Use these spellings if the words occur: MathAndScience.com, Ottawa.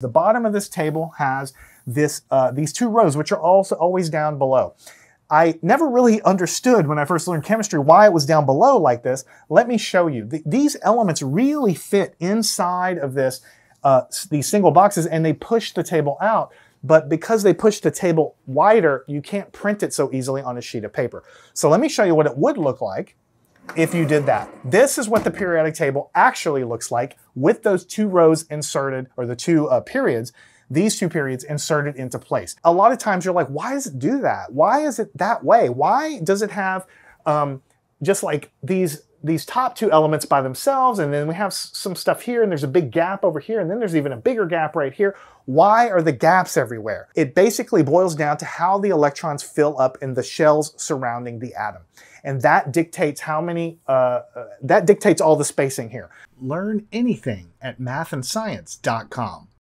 The bottom of this table has these two rows, which are also always down below. I never really understood when I first learned chemistry why it was down below like this. Let me show you. These elements really fit inside of this, these single boxes, and they push the table out. But because they push the table wider, you can't print it so easily on a sheet of paper. So let me show you what it would look like if you did that. This is what the periodic table actually looks like with those two rows inserted, or the two periods. These two periods inserted into place. A lot of times you're like, why does it do that? Why is it that way? Why does it have just like these top two elements by themselves, and then we have some stuff here, and there's a big gap over here, and then there's even a bigger gap right here. Why are the gaps everywhere? It basically boils down to how the electrons fill up in the shells surrounding the atom. And that dictates how many, that dictates all the spacing here. Learn anything at MathAndScience.com.